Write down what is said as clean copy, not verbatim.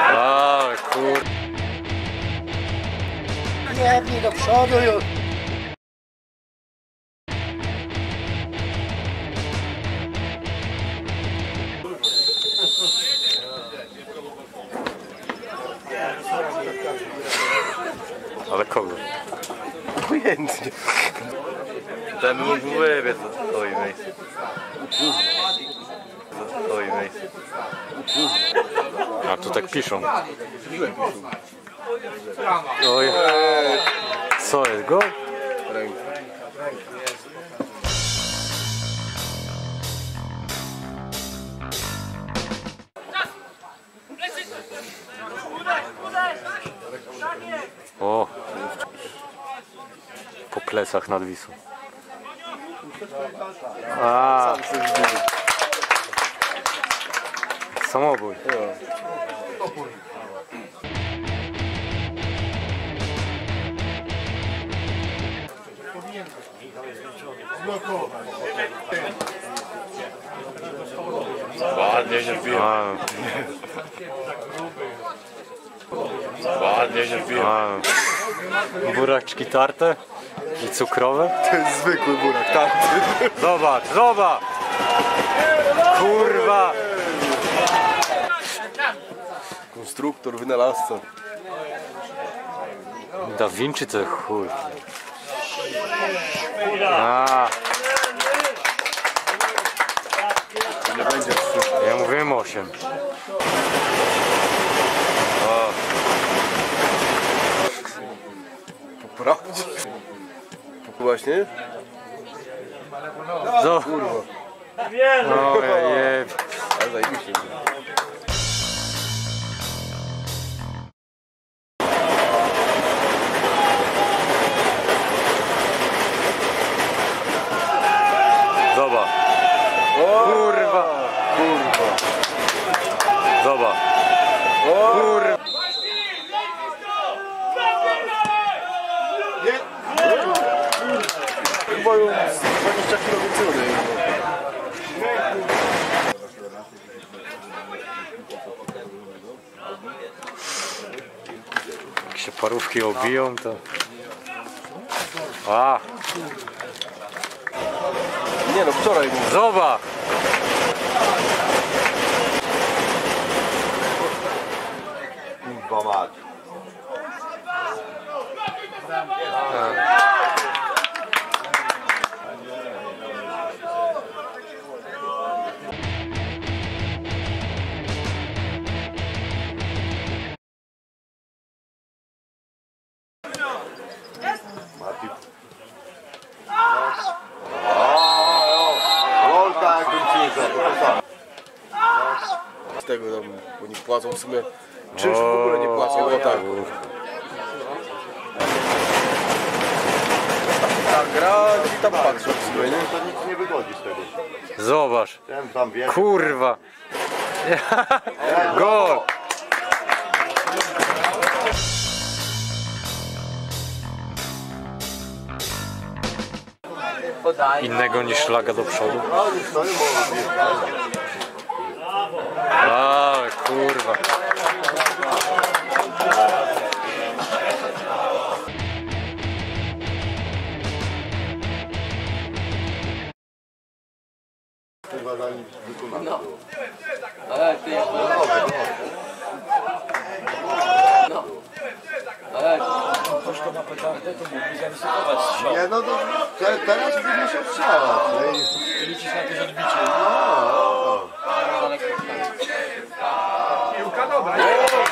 A kur... Nie pij do przodu już. Ale kogo? Pojętnie. Damy mu w łebie, co stoi miejsce. Co stoi miejsce. A tu tak piszą. Oj. Co jest, go? O! Po plecach nad Wisłą. A. Samobój. Ładnie się wbiłem. Ładnie się wbiłem. Buraczki tarte i cukrowe. To jest zwykły burak tarty. Zobacz, zobacz! Kurwa! Konstruktor, wynalazca. Da Vinci to chuj. Ja mówiłem 8. Poprawdź. Właśnie? No kurwa. No je. Ale zajebiście. Zobacz. Kurwa. Kurwa. Zobacz. Kurwa. Chyba ją z 20 km ceny. Jak się parówki obiją, to... A! Nie no, wczoraj... Zobacz! Kurwa mać. Z tego domu, bo nie płacą w sumie. Czymś w ogóle nie płacą, bo tak. Ta gra i tam patrzą w sumie, nie? To nic nie wychodzi z tego. Zobacz. Kurwa. Gol. Innego niż Laga do przodu. A kurwa. No. Ale ty. No. Ktoś to ma petardę, to mógł zaryzykować strzał. Nie no, to teraz będziemy się strzelać. I liczysz na jakieś odbicie. Piłka dobra.